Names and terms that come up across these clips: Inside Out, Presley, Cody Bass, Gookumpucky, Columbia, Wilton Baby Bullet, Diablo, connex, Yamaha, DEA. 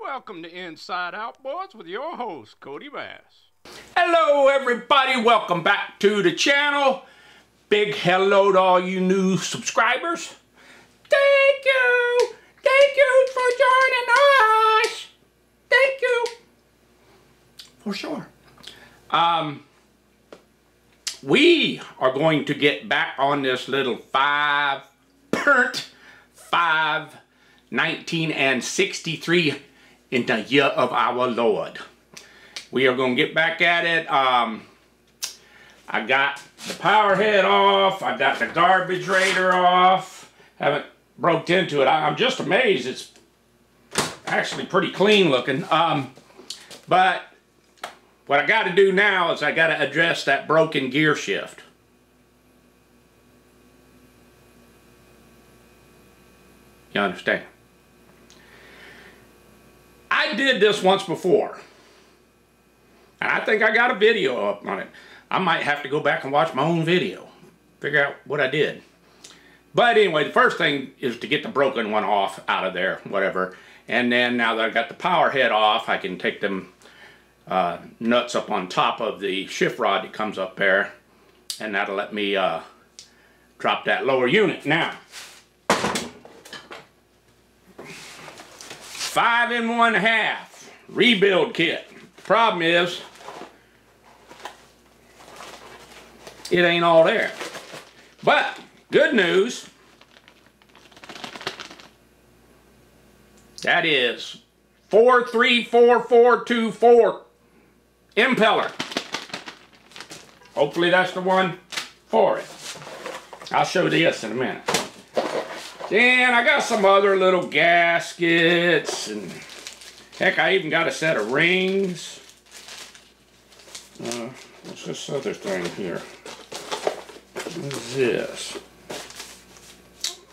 Welcome to Inside Out, boys, with your host, Cody Bass. Hello, everybody. Welcome back to the channel. Big hello to all you new subscribers. Thank you. Thank you for joining us. Thank you. For sure. We are going to get back on this little 1963 in the year of our Lord. We are going to get back at it. I got the power head off. I got the garbage raider off. Haven't broke into it. I'm just amazed. It's actually pretty clean looking. But what I got to do now is I got to address that broken gear shift. You understand? I did this once before, and I think I got a video up on it. I might have to go back and watch my own video, figure out what I did. But anyway, the first thing is to get the broken one off out of there, whatever. And then now that I've got the power head off, I can take them nuts up on top of the shift rod that comes up there, and that'll let me drop that lower unit. Now, 5 1/2 rebuild kit. The problem is, it ain't all there. But good news, that is 434424 impeller. Hopefully that's the one for it. I'll show this in a minute. Then I got some other little gaskets, and heck, I even got a set of rings. What's this other thing here? What is this?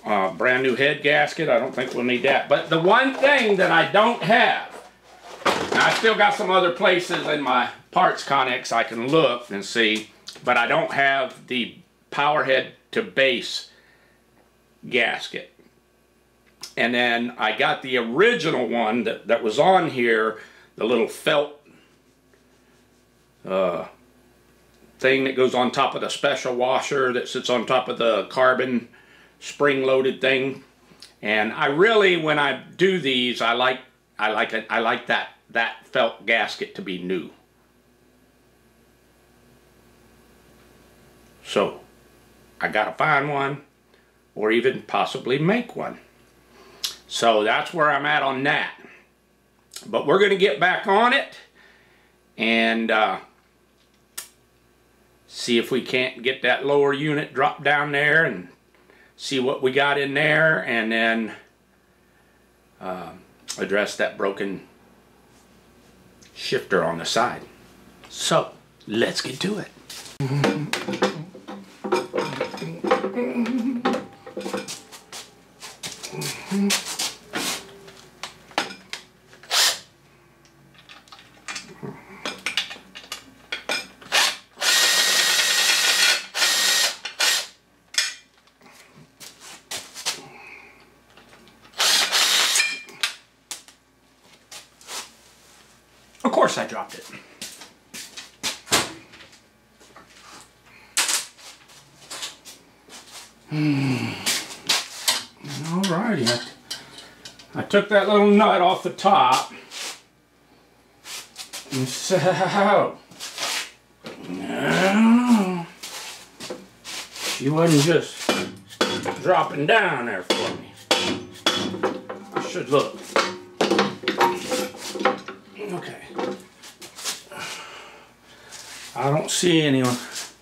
Brand new head gasket. I don't think we'll need that. But the one thing that I don't have, and I still got some other places in my parts connex I can look and see, but I don't have the power head to base gasket. And then I got the original one that was on here, the little felt thing that goes on top of the special washer that sits on top of the carbon spring-loaded thing. And I really, when I do these, I like that felt gasket to be new. So I gotta find one, or even possibly make one. So that's where I'm at on that. But we're going to get back on it and see if we can't get that lower unit dropped down there and see what we got in there, and then address that broken shifter on the side. So let's get to it. Of course I dropped it. Alrighty. I took that little nut off the top. And so, no, she wasn't just dropping down there for me. I should look. Okay. I don't see any of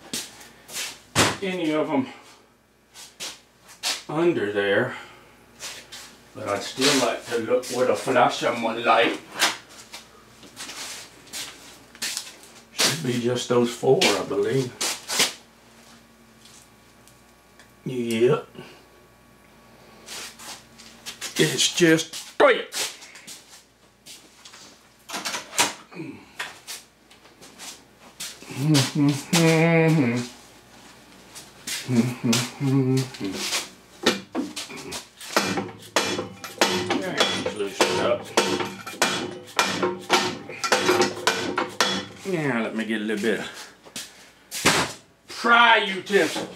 them under there, but I'd still like to look with a flashlight. Should be just those four, I believe. Yep. It's just three. Loosen it up. a bit of fry utensil.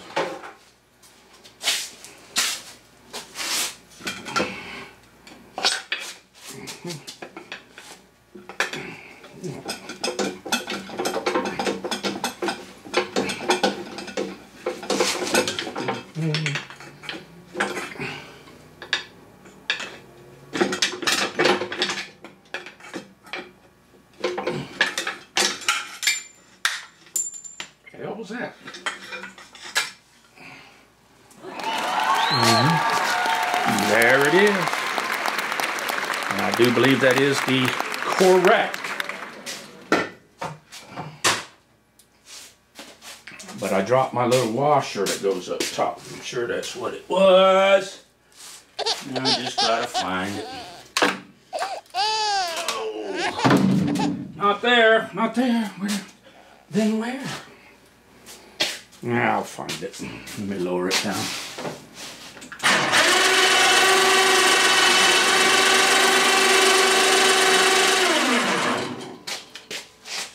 There it is. And I do believe that is the correct. But I dropped my little washer that goes up top. I'm sure that's what it was. Now I just gotta find it. Oh. Not there, not there. Where? Then where? Now I'll find it. Let me lower it down.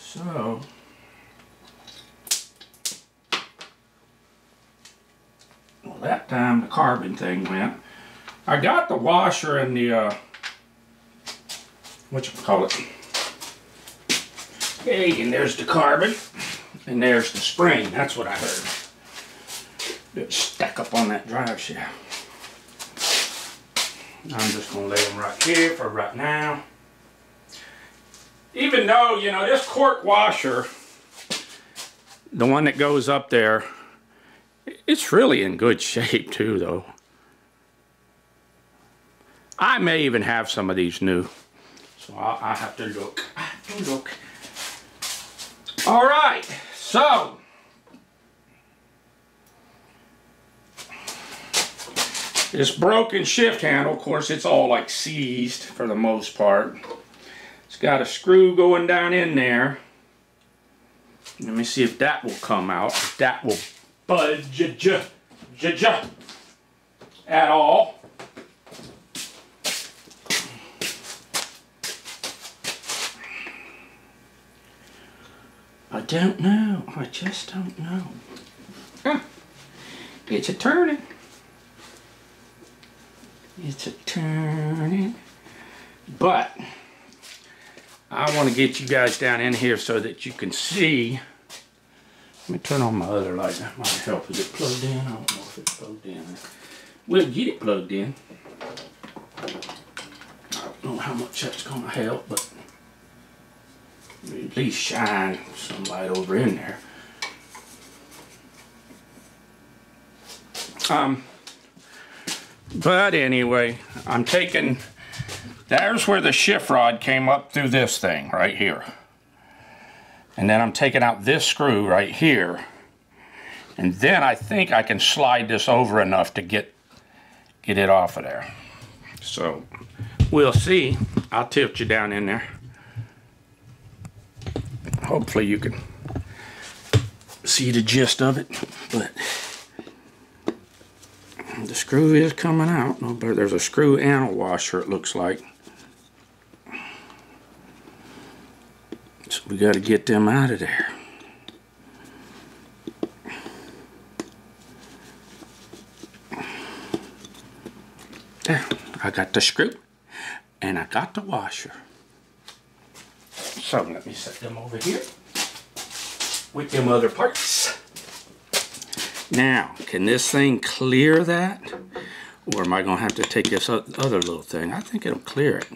So, well, that time the carbon thing went. I got the washer and the, whatchamacallit. Hey, and there's the carbon. And there's the spring, that's what I heard. It stack up on that drive shaft. I'm just gonna lay them right here for right now. Even though, you know, this cork washer, the one that goes up there, it's really in good shape too, though. I may even have some of these new. So I have to look, I have to look. All right, so this broken shift handle, of course, it's all like seized for the most part. It's got a screw going down in there. Let me see if that will come out, if that will budge at all. I don't know. I just don't know. Ah, it's a turning. It's a turning. But I want to get you guys down in here so that you can see. Let me turn on my other light. That might help. Is it plugged in? I don't know if it's plugged in. We'll get it plugged in. I don't know how much that's going to help, but at least shine some light over in there. But anyway, I'm taking, there's where the shift rod came up through this thing right here. And then I'm taking out this screw right here. And then I think I can slide this over enough to get it off of there. So we'll see. I'll tilt you down in there. Hopefully you can see the gist of it, but the screw is coming out. No, but there's a screw and a washer, it looks like. So we got to get them out of there. There, I got the screw and I got the washer. So let me set them over here with them other parts. Now, can this thing clear that? Or am I going to have to take this other little thing? I think it'll clear it.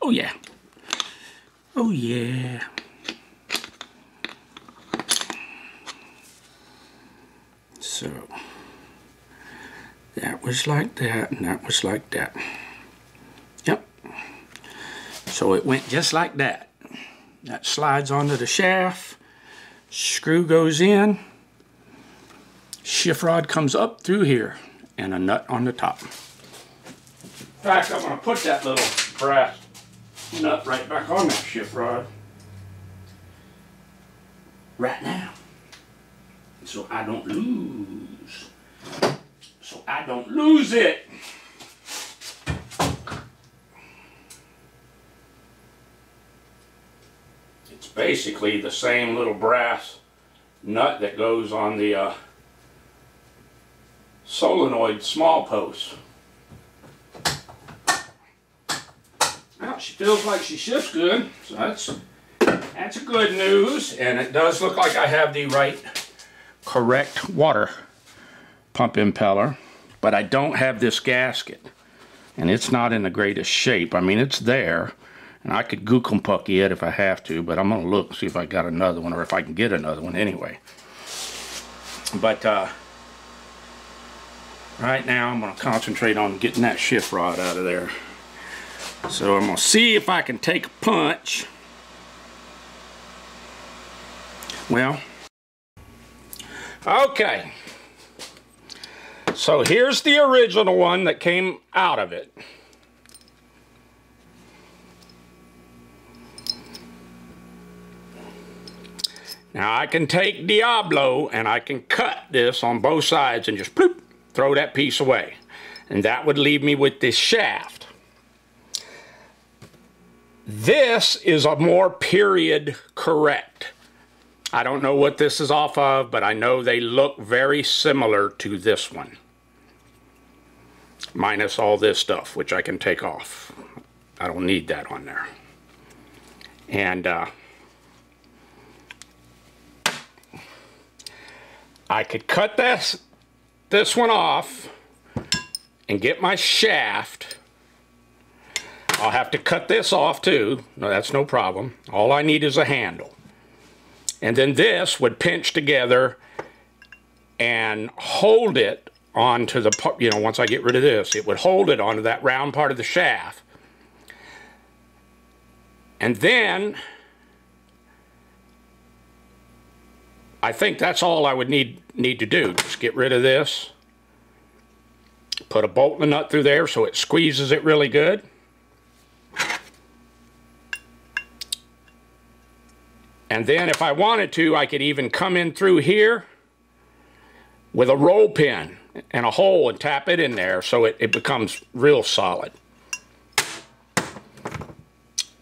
Oh yeah. Oh yeah. So, that was like that and that was like that. So it went just like that. That slides onto the shaft, screw goes in, shift rod comes up through here, and a nut on the top. In fact, I'm gonna put that little brass nut right back on that shift rod right now. So I don't lose. So I don't lose it. basically the same little brass nut that goes on the solenoid small post. Well, she feels like she shifts good, so that's good news. And it does look like I have the correct water pump impeller, but I don't have this gasket, and it's not in the greatest shape. I mean, it's there, and I could Gookumpucky it if I have to, but I'm gonna look and see if I got another one, or if I can get another one anyway. But right now I'm gonna concentrate on getting that shift rod out of there. So I'm gonna see if I can take a punch. Well, okay, so here's the original one that came out of it. Now I can take Diablo and I can cut this on both sides and just bloop, throw that piece away, and that would leave me with this shaft. This is a more period correct. I don't know what this is off of, but I know they look very similar to this one, minus all this stuff, which I can take off. I don't need that on there. And I could cut this one off and get my shaft. I'll have to cut this off too. No, that's no problem. All I need is a handle. And then this would pinch together and hold it onto the, you know, once I get rid of this, it would hold it onto that round part of the shaft. And then I think that's all I would need to do. Just get rid of this, put a bolt and a nut through there so it squeezes it really good, and then if I wanted to, I could even come in through here with a roll pin and a hole and tap it in there so it becomes real solid.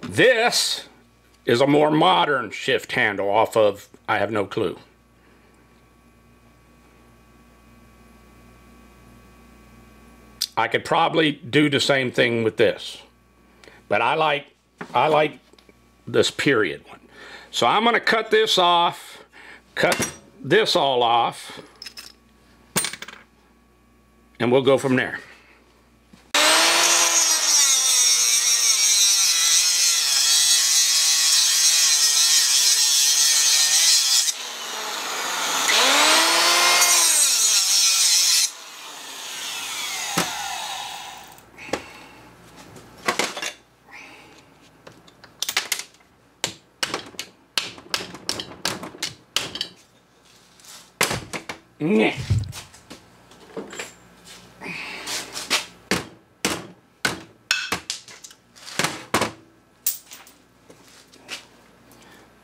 This is a more modern shift handle off of, I have no clue. I could probably do the same thing with this, but I like this period one. So I'm going to cut this off, cut this all off, and we'll go from there. Yeah.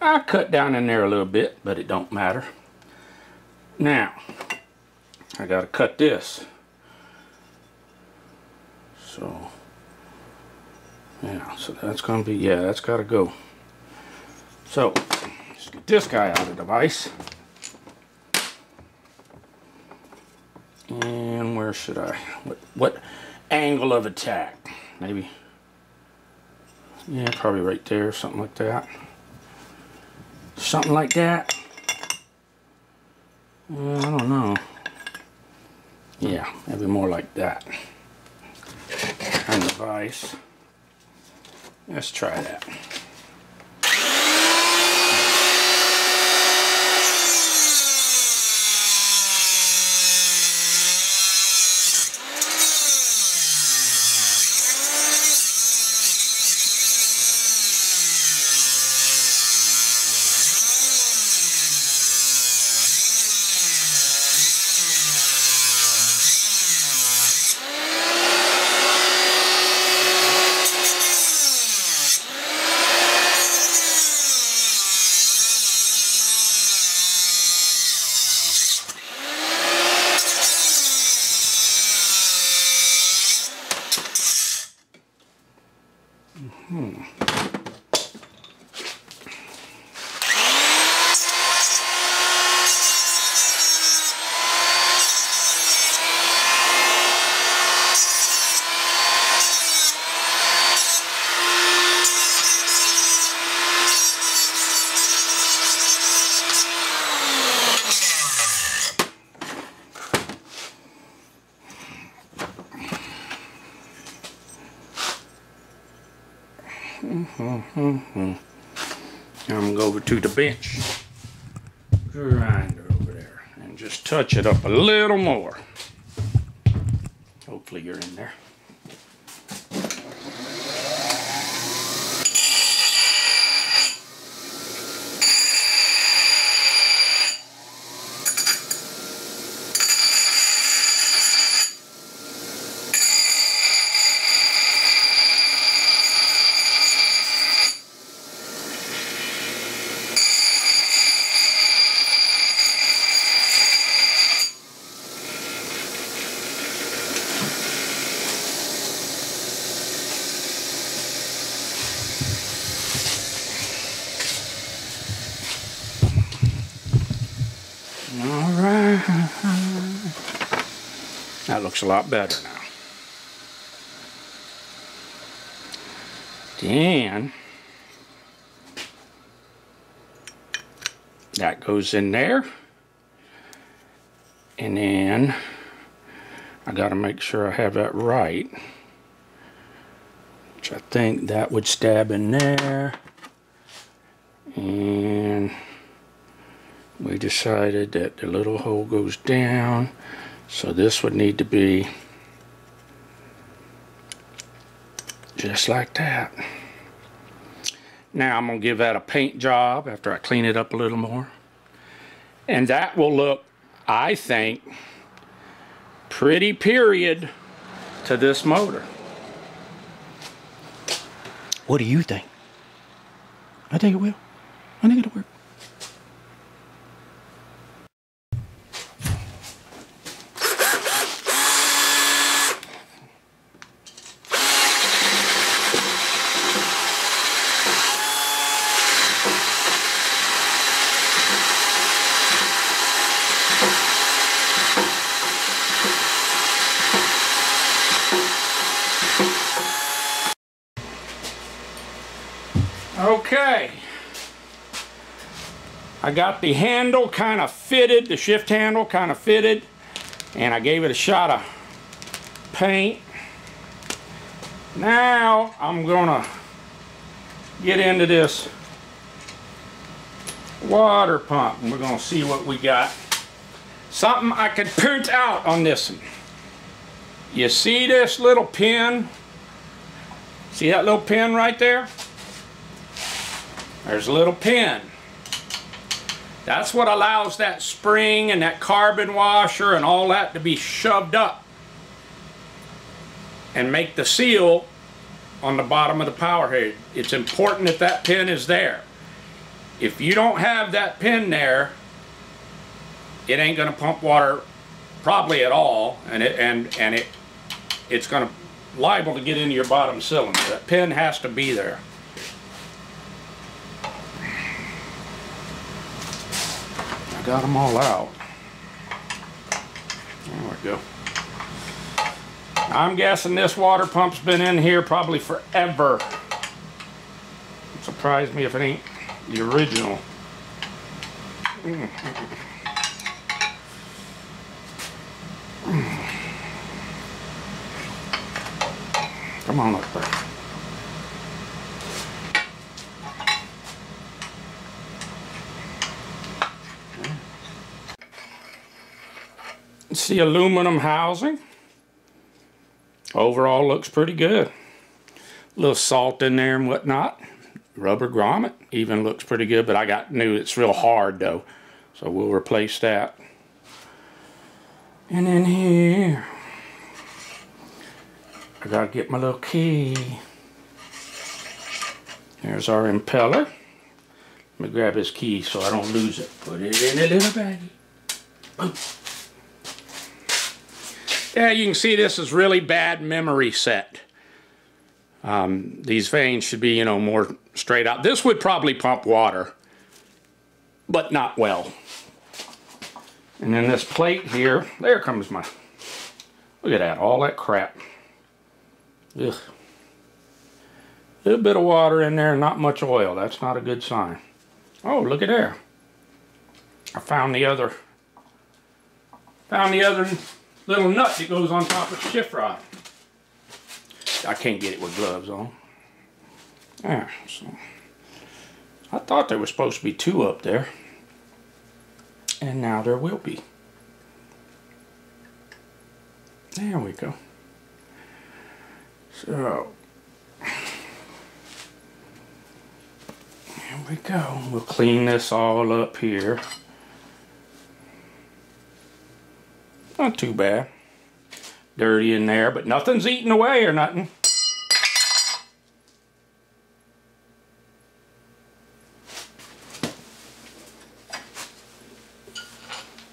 I cut down in there a little bit, but it don't matter. Now, I gotta cut this. So, yeah, so that's gonna be, yeah, that's gotta go. So, let's get this guy out of the device. And where should I, what angle of attack? Maybe, yeah, probably right there, something like that. Something like that. I don't know. Yeah, maybe more like that. And the vise. Let's try that. I'm going to go over to the bench grinder over there and just touch it up a little more. Hopefully you're in there. That looks a lot better now. Then that goes in there, and then I got to make sure I have that right, which I think that would stab in there. And we decided that the little hole goes down. So this would need to be just like that. Now I'm going to give that a paint job after I clean it up a little more. And that will look, I think, pretty period to this motor. What do you think? I think it will. I think it'll work. Okay, I got the handle kind of fitted, the shift handle kind of fitted, and I gave it a shot of paint. Now I'm gonna get into this water pump and we're gonna see what we got. Something I could print out on this one. You see this little pin? See that little pin right there? There's a little pin. That's what allows that spring and that carbon washer and all that to be shoved up and make the seal on the bottom of the power head. It's important that that pin is there. If you don't have that pin there, it ain't going to pump water probably at all, and it's going to liable to get into your bottom cylinder. That pin has to be there. Got them all out. There we go. I'm guessing this water pump's been in here probably forever. It surprised me if it ain't the original. Come on up there. It's the aluminum housing. Overall looks pretty good. A little salt in there and whatnot. Rubber grommet even looks pretty good, but I got new. It's real hard though, so we'll replace that. And then here, I gotta get my little key. There's our impeller. Let me grab his key so I don't lose it. Put it in a little baggie. Boom. Yeah, you can see this is really bad memory set. These vanes should be, you know, more straight out. This would probably pump water, but not well. And then this plate here, there comes my, look at that, all that crap. Ugh. A little bit of water in there, not much oil. That's not a good sign. Oh, look at there. I found the other little nut that goes on top of the shift rod. I can't get it with gloves on. There, so I thought there was supposed to be two up there, and now there will be. There we go. So there we go. We'll clean this all up here. Not too bad. Dirty in there, but nothing's eating away or nothing.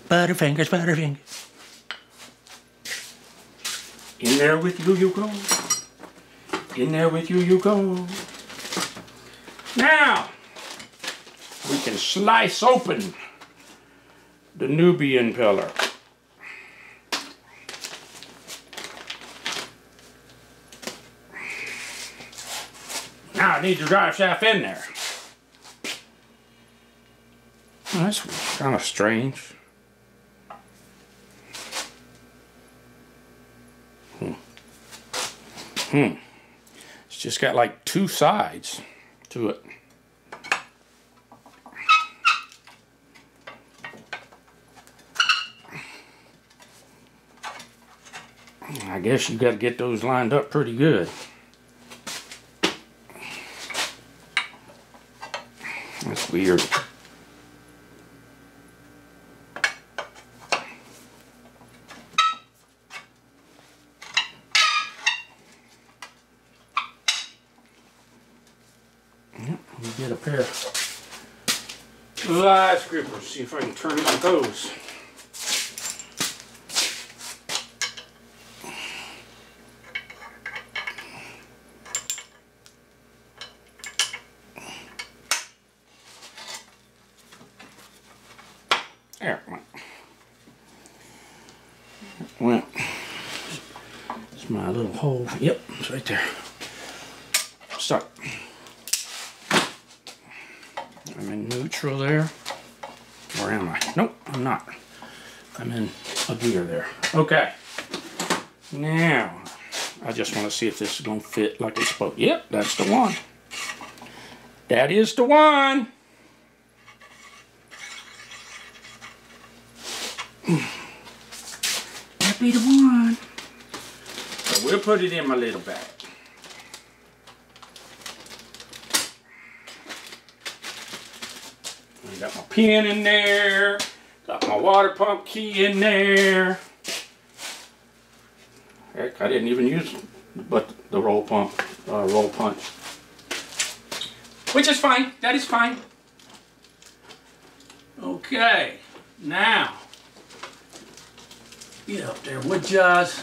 Butterfingers, butterfingers. In there with you, you go. In there with you, you go. Now, we can slice open the Nubian pillar. Now I need the drive shaft in there. Well, that's kind of strange. It's just got like two sides to it. I guess you got to get those lined up pretty good. That's weird. Get a pair of live scrapers, see if I can turn it with those. There it went. It's my little hole. Yep, it's right there. Start. I'm in neutral there, or am I? Nope, I'm not. I'm in a gear there. Okay, now I just want to see if this is going to fit like it's supposed to. Yep, that's the one. That is the one. That be the one. So we'll put it in my little bag. Got my pin in there, got my water pump key in there. Heck, I didn't even use but the roll pump, roll punch. Which is fine, that is fine. Okay, now, get up there, wood jaws.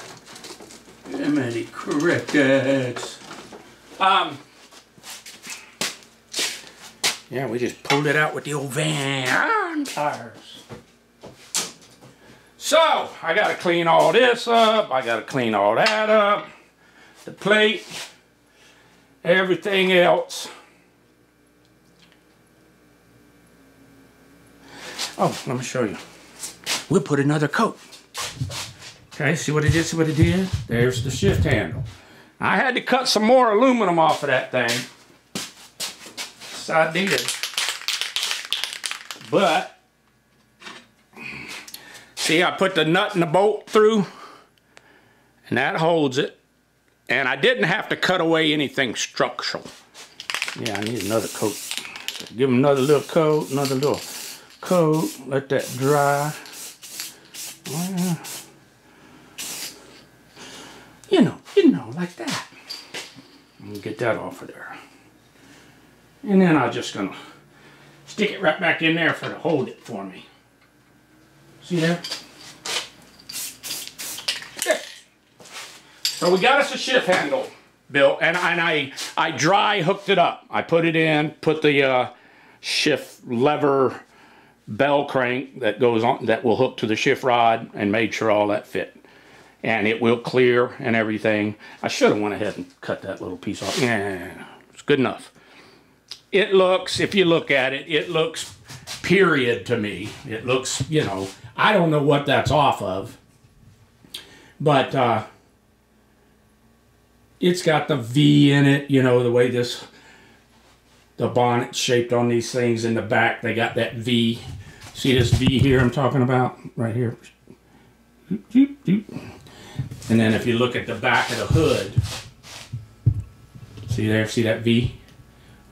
Too many crickets. Yeah, we just pulled it out with the old van tires. So, I gotta clean all this up. I gotta clean all that up. The plate, everything else. Oh, let me show you. We'll put another coat. Okay, see what it did, see what it did? There's the shift handle. I had to cut some more aluminum off of that thing. I did, but see, I put the nut and the bolt through and that holds it, and I didn't have to cut away anything structural. Yeah, I need another coat, so give them another little coat, let that dry. Well, you know, like that. I'm gonna get that off of there. And then I'm just going to stick it right back in there for to hold it for me. See there? There. So we got us a shift handle built, and I dry hooked it up. I put it in, put the shift lever bell crank that goes on, that will hook to the shift rod, and made sure all that fit. And it will clear and everything. I should have went ahead and cut that little piece off. Yeah, it's good enough. It looks, if you look at it, it looks period to me. It looks, you know, I don't know what that's off of, but it's got the V in it, you know, the way this the bonnet shaped on these things. In the back, they got that V. See this V here I'm talking about? Right here. And then if you look at the back of the hood, see there, see that V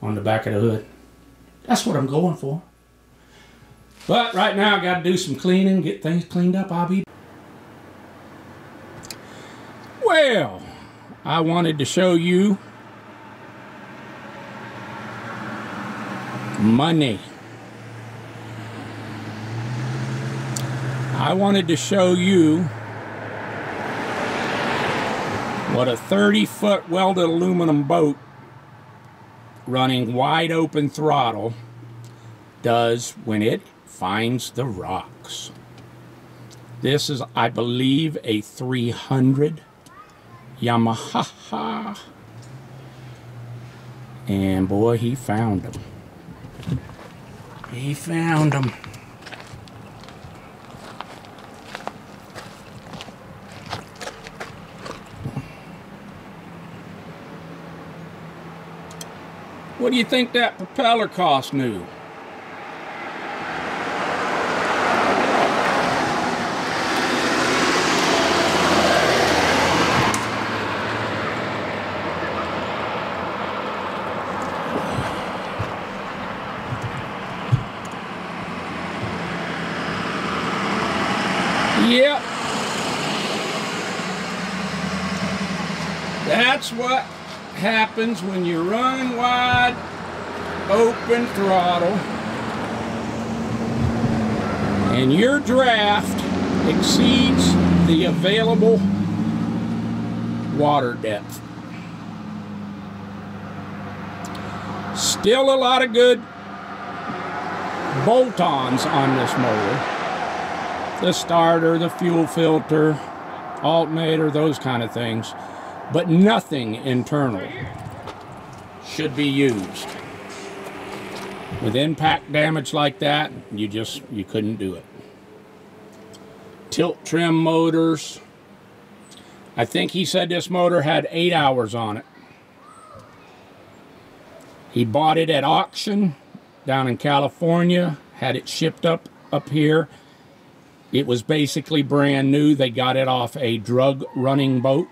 on the back of the hood? That's what I'm going for. But right now I gotta do some cleaning, get things cleaned up. Well, I wanted to show you money. I wanted to show you what a 30-foot welded aluminum boat running wide open throttle does when it finds the rocks. This is, I believe, a 300 Yamaha. And boy, he found them. He found them. What do you think that propeller cost new? Yep. That's what happens when you run wide open throttle and your draft exceeds the available water depth. Still a lot of good bolt-ons on this motor. The starter, the fuel filter, alternator, those kind of things, but nothing internal should be used. With impact damage like that, you couldn't do it. Tilt trim motors. I think he said this motor had 8 hours on it. He bought it at auction down in California, had it shipped up here. It was basically brand new. They got it off a drug running boat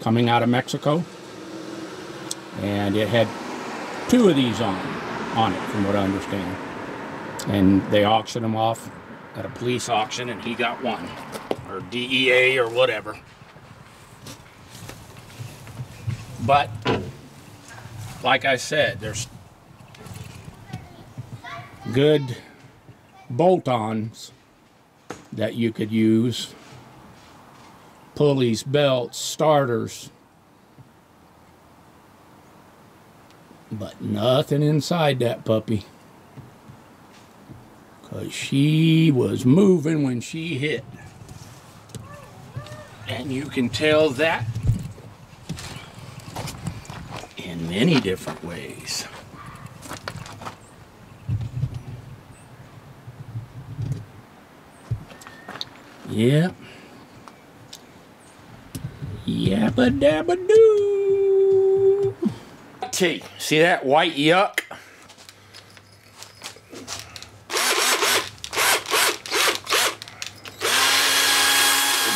coming out of Mexico. And it had 2 of these on it, from what I understand. And they auctioned them off at a police auction, and he got 1. Or DEA or whatever. But, like I said, there's good bolt-ons that you could use, pulleys, belts, starters, but nothing inside that puppy, because she was moving when she hit, and you can tell that in many different ways. Yeah. Yabba dabba doo. See that white yuck?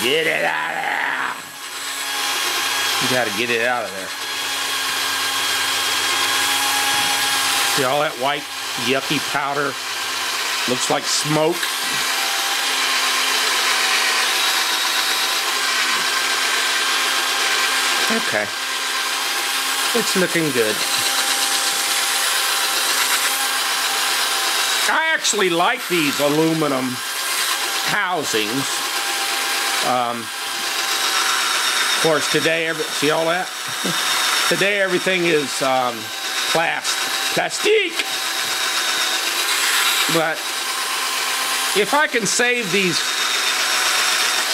Get it out of there. You gotta get it out of there. See all that white yucky powder? Looks like smoke. Okay, it's looking good. I actually like these aluminum housings. Of course, today, see all that? Today everything is plastic. But if I can save these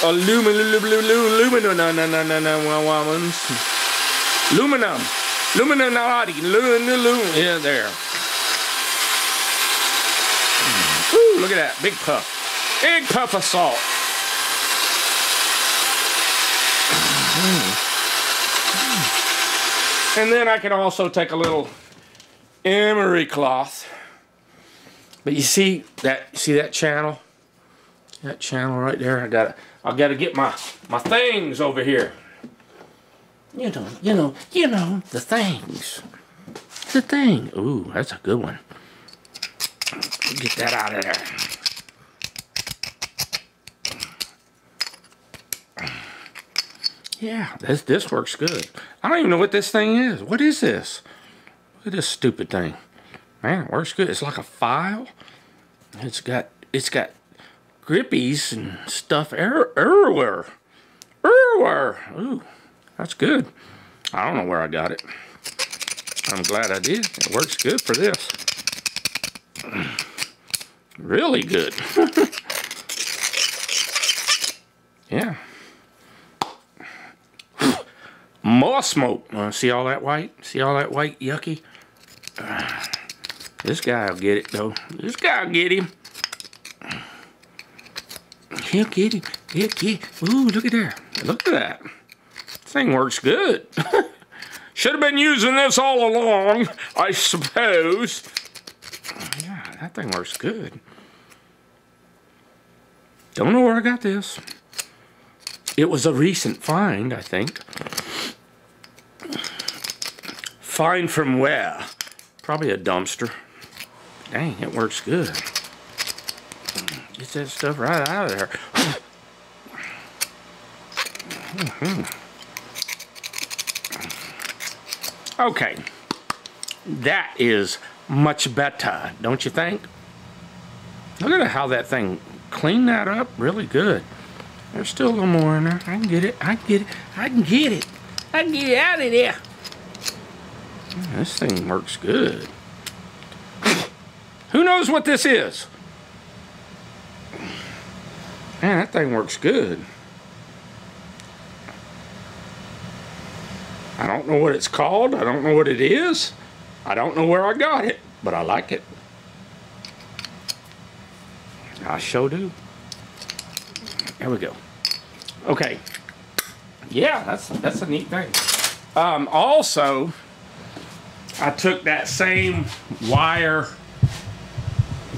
aluminum. Yeah, there. Ooh, look at that. Big puff. Big puff of salt. And then I can also take a little emery cloth. But you see that? See that channel? That channel right there. I gotta get my things over here. You know the things. The thing. Ooh, that's a good one. Get that out of there. Yeah, this works good. I don't even know what this thing is. What is this? Look at this stupid thing. Man, it works good. It's like a file. It's got grippies and stuff everywhere. Ooh, that's good. I don't know where I got it. I'm glad I did. It works good for this. Really good. Yeah. More smoke. See all that white? See all that white? Yucky. This guy will get it, though. This guy will get him. He'll get him. He'll get him. Ooh, look at that. Look at that. This thing works good. Should have been using this all along, I suppose. Yeah, that thing works good. Don't know where I got this. It was a recent find, I think. Find from where? Probably a dumpster. Dang, it works good. Get that stuff right out of there. Okay. That is much better, don't you think? Look at how that thing cleaned that up really good. There's still a little more in there. I can get it. I can get it. I can get it. I can get it out of there. This thing works good. Who knows what this is? Man, that thing works good. I don't know what it's called. I don't know what it is. I don't know where I got it, but I like it. I sure do. There we go. Okay. Yeah, that's a neat thing. Also, I took that same wire,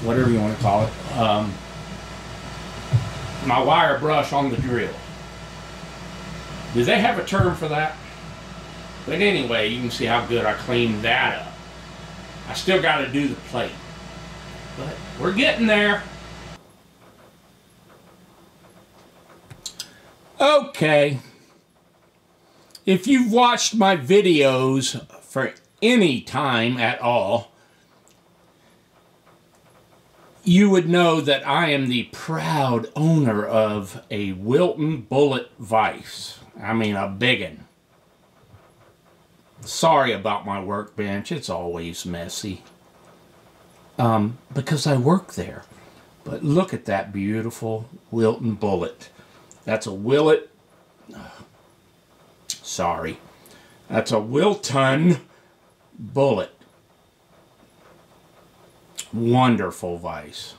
whatever you want to call it, my wire brush on the drill. Do they have a term for that? But anyway, you can see how good I cleaned that up. I still got to do the plate, but we're getting there. Okay, if you've watched my videos for any time at all, you would know that I am the proud owner of a Wilton Bullet vise. I mean, a biggin. Sorry about my workbench. It's always messy. Because I work there. But look at that beautiful Wilton Bullet. That's a Willet. Sorry. That's a Wilton Bullet. Wonderful vise.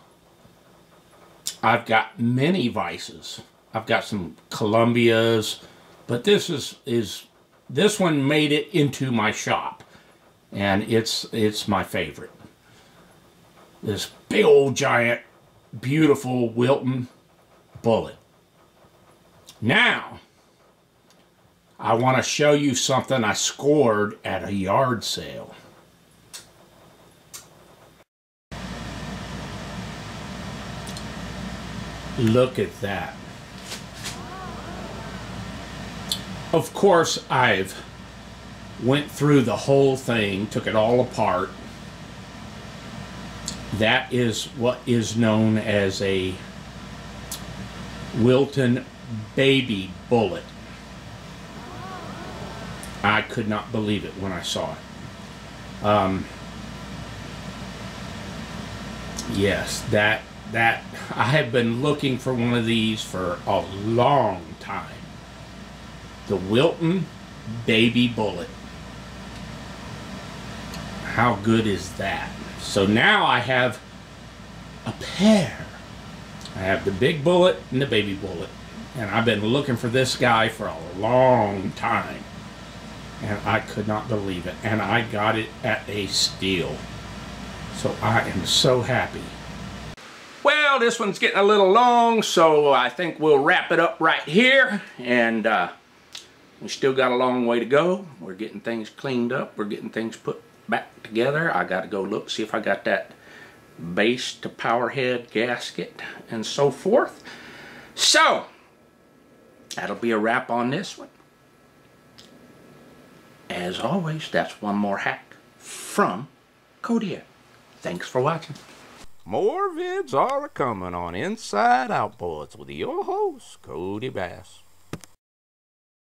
I've got many vices. I've got some Columbias, but this is this one made it into my shop, and it's my favorite. This big old giant beautiful Wilton Bullet. Now I want to show you something I scored at a yard sale. Look at that. Of course, I've went through the whole thing, took it all apart. That is what is known as a Wilton Baby Bullet. I could not believe it when I saw it. Yes, that I have been looking for one of these for a long time. The Wilton Baby Bullet. How good is that? So now I have a pair. I have the big bullet and the baby bullet. And I've been looking for this guy for a long time. and I could not believe it, and I got it at a steal. So I am so happy. Well, this one's getting a little long, so I think we'll wrap it up right here, and we still got a long way to go. We're getting things cleaned up, we're getting things put back together. I gotta go look, see if I got that base to power head gasket and so forth. So that'll be a wrap on this one. As always, that's one more hack from Cody. Thanks for watching. More vids are a-coming on Inside Out, boys, with your host, Cody Bass.